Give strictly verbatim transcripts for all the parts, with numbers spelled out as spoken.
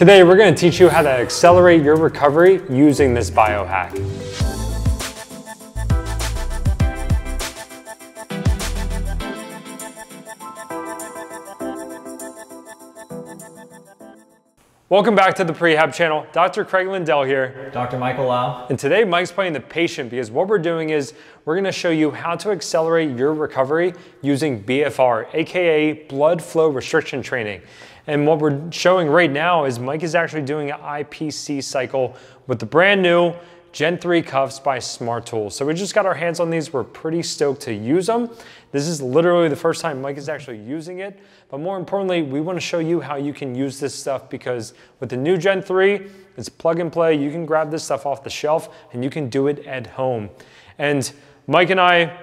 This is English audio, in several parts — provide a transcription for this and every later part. Today, we're going to teach you how to accelerate your recovery using this biohack. Welcome back to the Prehab channel. Doctor Craig Lindell here. Doctor Michael Lau. And today Mike's playing the patient because what we're doing is we're gonna show you how to accelerate your recovery using B F R, A K A blood flow restriction training. And what we're showing right now is Mike is actually doing an I P C cycle with the brand new Gen three Cuffs by Smart Tools. So we just got our hands on these. We're pretty stoked to use them. This is literally the first time Mike is actually using it. But more importantly, we want to show you how you can use this stuff because with the new Gen three, it's plug and play. You can grab this stuff off the shelf and you can do it at home. And Mike and I,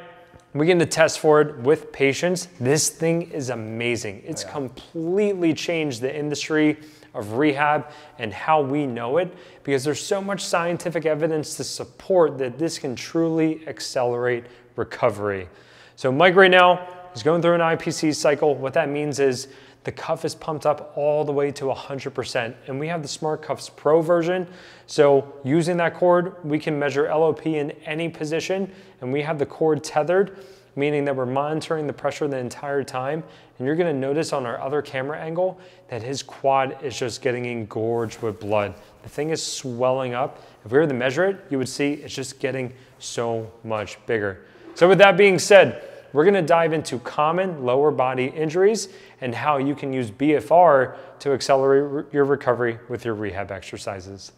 we get to test for it with patients. This thing is amazing. It's oh, yeah. completely changed the industry of rehab and how we know it, because there's so much scientific evidence to support that this can truly accelerate recovery. So Mike right now is going through an I P C cycle. What that means is the cuff is pumped up all the way to one hundred percent, and we have the Smart Cuffs Pro version. So using that cord, we can measure L O P in any position, and we have the cord tethered, meaning that we're monitoring the pressure the entire time. And you're gonna notice on our other camera angle that his quad is just getting engorged with blood. The thing is swelling up. If we were to measure it, you would see it's just getting so much bigger. So with that being said, we're gonna dive into common lower body injuries and how you can use B F R to accelerate your recovery with your rehab exercises.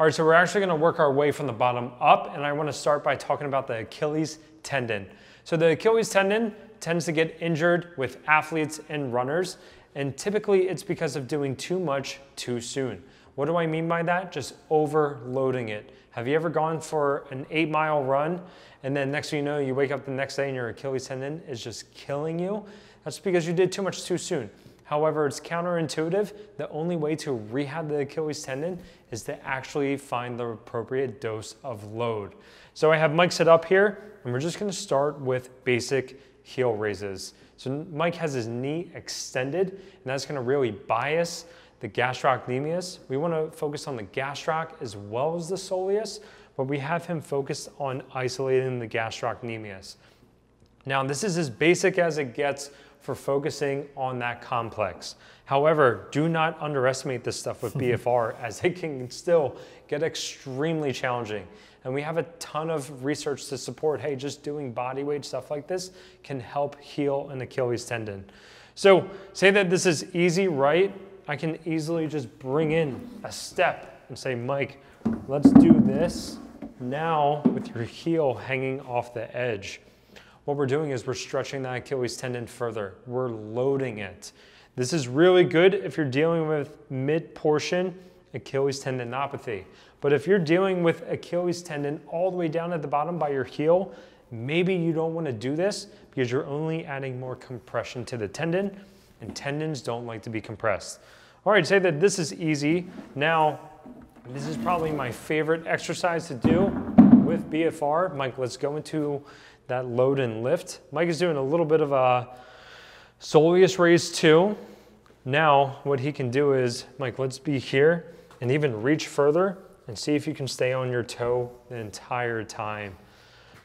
All right, so we're actually gonna work our way from the bottom up, and I wanna start by talking about the Achilles tendon. So the Achilles tendon tends to get injured with athletes and runners, and typically it's because of doing too much too soon. What do I mean by that? Just overloading it. Have you ever gone for an eight mile run, and then next thing you know, you wake up the next day and your Achilles tendon is just killing you? That's because you did too much too soon. However, it's counterintuitive. The only way to rehab the Achilles tendon is to actually find the appropriate dose of load. So I have Mike set up here, and we're just gonna start with basic heel raises. So Mike has his knee extended, and that's gonna really bias the gastrocnemius. We wanna focus on the gastroc as well as the soleus, but we have him focused on isolating the gastrocnemius. Now, this is as basic as it gets for focusing on that complex. However, do not underestimate this stuff with B F R, as it can still get extremely challenging. And we have a ton of research to support, hey, just doing body weight stuff like this can help heal an Achilles tendon. So say that this is easy, right? I can easily just bring in a step and say, Mike, let's do this now with your heel hanging off the edge. What we're doing is we're stretching that Achilles tendon further. We're loading it. This is really good if you're dealing with mid-portion Achilles tendinopathy. But if you're dealing with Achilles tendon all the way down at the bottom by your heel, maybe you don't want to do this because you're only adding more compression to the tendon, and tendons don't like to be compressed. All right, say that this is easy. Now, this is probably my favorite exercise to do with B F R. Mike, let's go into that load and lift. Mike is doing a little bit of a soleus raise too. Now, what he can do is, Mike, let's be here and even reach further and see if you can stay on your toe the entire time.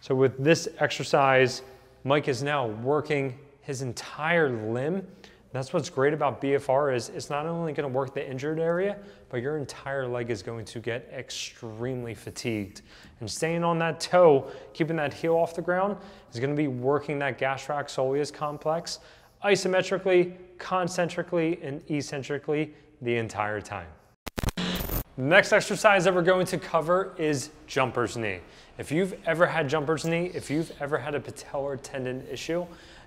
So with this exercise, Mike is now working his entire limb. That's what's great about B F R is it's not only gonna work the injured area, but your entire leg is going to get extremely fatigued. And staying on that toe, keeping that heel off the ground, is gonna be working that gastroc soleus complex isometrically, concentrically, and eccentrically the entire time. The next exercise that we're going to cover is jumper's knee. If you've ever had jumper's knee, if you've ever had a patellar tendon issue,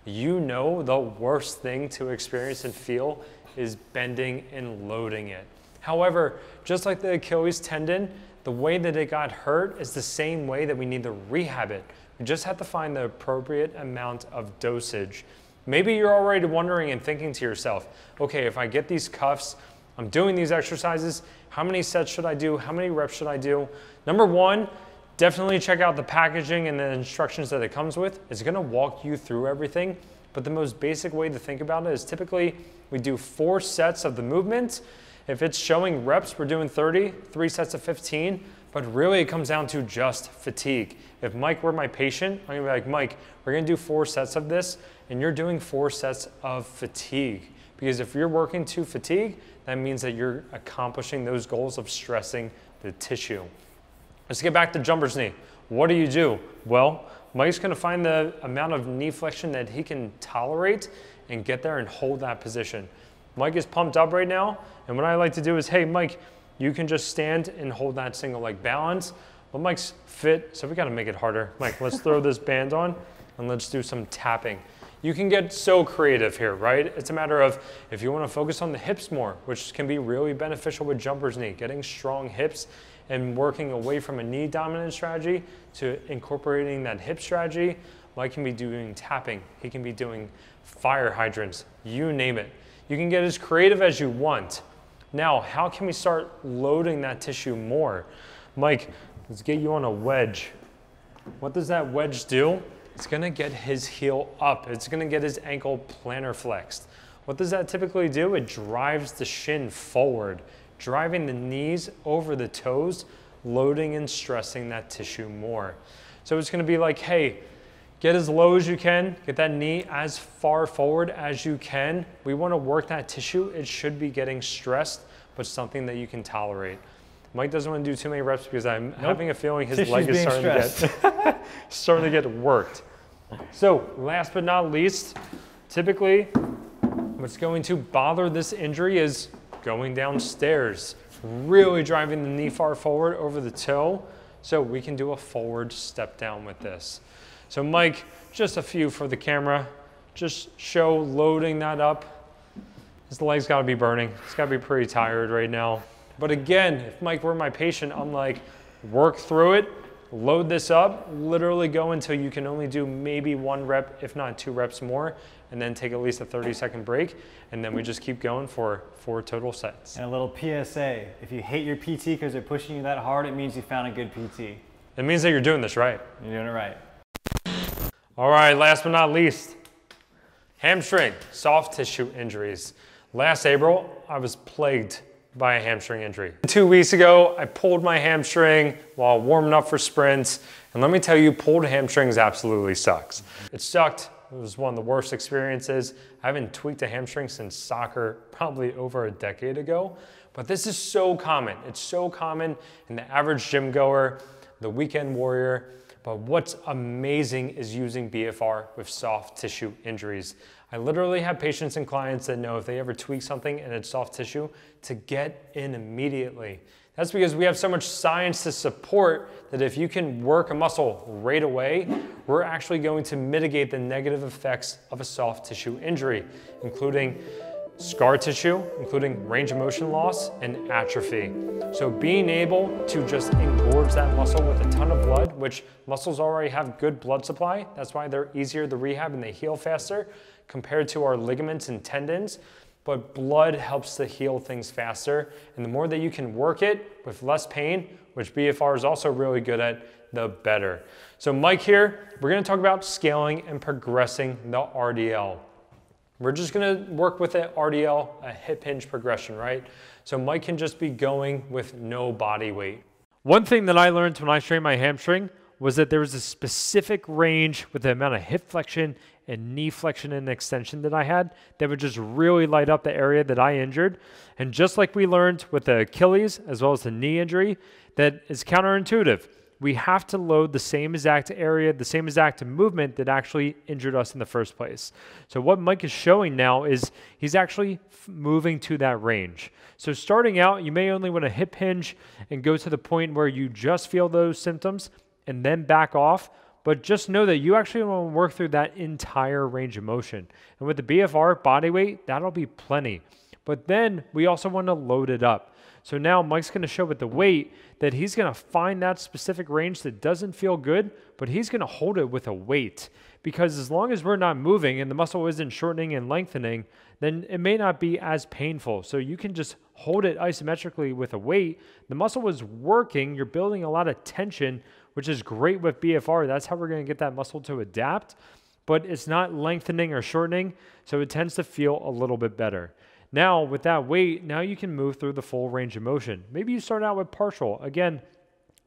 you know the worst thing to experience and feel is bending and loading it. However, just like the Achilles tendon, the way that it got hurt is the same way that we need to rehab it. We just have to find the appropriate amount of dosage. Maybe you're already wondering and thinking to yourself, okay, if I get these cuffs, I'm doing these exercises, how many sets should I do? How many reps should I do? Number one, definitely check out the packaging and the instructions that it comes with. It's gonna walk you through everything, but the most basic way to think about it is typically we do four sets of the movement. If it's showing reps, we're doing thirty, three sets of fifteen, but really it comes down to just fatigue. If Mike were my patient, I'm gonna be like, Mike, we're gonna do four sets of this, and you're doing four sets of fatigue. Because if you're working to fatigue, that means that you're accomplishing those goals of stressing the tissue. Let's get back to jumper's knee. What do you do? Well, Mike's gonna find the amount of knee flexion that he can tolerate and get there and hold that position. Mike is pumped up right now, and what I like to do is, hey, Mike, you can just stand and hold that single leg balance. But Mike's fit, so we gotta make it harder. Mike, let's throw this band on and let's do some tapping. You can get so creative here, right? It's a matter of if you wanna focus on the hips more, which can be really beneficial with jumper's knee, getting strong hips and working away from a knee dominant strategy to incorporating that hip strategy. Mike can be doing tapping. He can be doing fire hydrants, you name it. You can get as creative as you want. Now, how can we start loading that tissue more? Mike, let's get you on a wedge. What does that wedge do? It's gonna get his heel up. It's gonna get his ankle plantar flexed. What does that typically do? It drives the shin forward, driving the knees over the toes, loading and stressing that tissue more. So it's gonna be like, hey, get as low as you can, get that knee as far forward as you can. We wanna work that tissue. It should be getting stressed, but something that you can tolerate. Mike doesn't wanna do too many reps because I'm nope. having a feeling his Tissue's leg is starting to, get, starting to get worked. So last but not least, typically what's going to bother this injury is going downstairs, really driving the knee far forward over the toe. So we can do a forward step down with this. So Mike, just a few for the camera. Just show loading that up. His leg's gotta be burning. He's gotta be pretty tired right now. But again, if Mike were my patient, I'm like, work through it, load this up, literally go until you can only do maybe one rep, if not two reps more, and then take at least a thirty second break. And then we just keep going for four total sets. And a little P S A, if you hate your P T because they're pushing you that hard, it means you found a good P T. It means that you're doing this right. You're doing it right. All right, last but not least, hamstring, soft tissue injuries. Last April, I was plagued by a hamstring injury. Two weeks ago, I pulled my hamstring while warming up for sprints. And let me tell you, pulled hamstrings absolutely sucks. It sucked, it was one of the worst experiences. I haven't tweaked a hamstring since soccer, probably over a decade ago. But this is so common. It's so common in the average gym goer, the weekend warrior. But what's amazing is using B F R with soft tissue injuries. I literally have patients and clients that know if they ever tweak something and it's soft tissue, to get in immediately. That's because we have so much science to support that if you can work a muscle right away, we're actually going to mitigate the negative effects of a soft tissue injury, including scar tissue, including range of motion loss and atrophy. So being able to just engorge that muscle with a ton of blood, which muscles already have good blood supply, that's why they're easier to rehab and they heal faster compared to our ligaments and tendons, but blood helps to heal things faster. And the more that you can work it with less pain, which B F R is also really good at, the better. So Mike here, we're gonna talk about scaling and progressing the R D L. We're just gonna work with an R D L, a hip hinge progression, right? So Mike can just be going with no body weight. One thing that I learned when I strained my hamstring was that there was a specific range with the amount of hip flexion and knee flexion and extension that I had that would just really light up the area that I injured. And just like we learned with the Achilles as well as the knee injury, that is counterintuitive. We have to load the same exact area, the same exact movement that actually injured us in the first place. So what Mike is showing now is he's actually moving to that range. So starting out, you may only want to hip hinge and go to the point where you just feel those symptoms and then back off. But just know that you actually want to work through that entire range of motion. And with the B F R body weight, that'll be plenty. But then we also want to load it up. So now Mike's gonna show with the weight that he's gonna find that specific range that doesn't feel good, but he's gonna hold it with a weight. Because as long as we're not moving and the muscle isn't shortening and lengthening, then it may not be as painful. So you can just hold it isometrically with a weight. The muscle is working, you're building a lot of tension, which is great with B F R. That's how we're gonna get that muscle to adapt. but it's not lengthening or shortening, so it tends to feel a little bit better. Now, with that weight, now you can move through the full range of motion. Maybe you start out with partial. Again,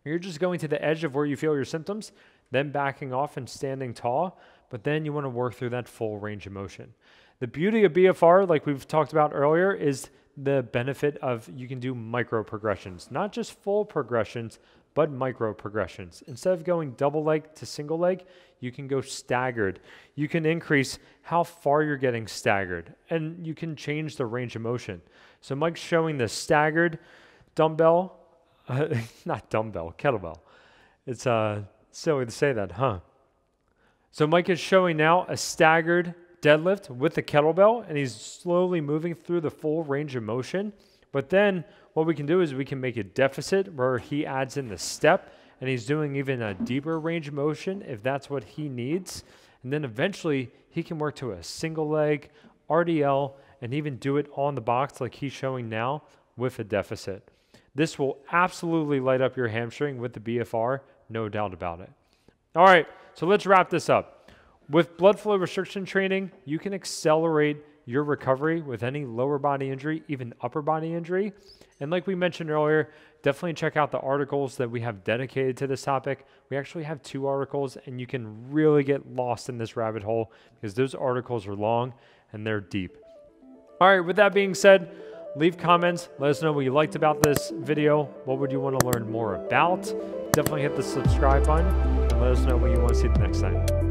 you're just going to the edge of where you feel your symptoms, then backing off and standing tall, but then you want to work through that full range of motion. The beauty of B F R, like we've talked about earlier, is the benefit of you can do micro progressions, not just full progressions, but micro progressions. Instead of going double leg to single leg, you can go staggered. You can increase how far you're getting staggered, and you can change the range of motion. So Mike's showing the staggered dumbbell, uh, not dumbbell, kettlebell. It's uh, silly to say that, huh? So Mike is showing now a staggered deadlift with the kettlebell, and he's slowly moving through the full range of motion. But then what we can do is we can make a deficit where he adds in the step, and he's doing even a deeper range of motion if that's what he needs. And then eventually he can work to a single leg, R D L, and even do it on the box like he's showing now with a deficit. This will absolutely light up your hamstring with the B F R, no doubt about it. All right, so let's wrap this up. With blood flow restriction training, you can accelerate your recovery with any lower body injury, even upper body injury. And like we mentioned earlier, definitely check out the articles that we have dedicated to this topic. We actually have two articles, and you can really get lost in this rabbit hole because those articles are long and they're deep. All right, with that being said, leave comments. Let us know what you liked about this video. What would you want to learn more about? Definitely hit the subscribe button and let us know what you want to see the next time.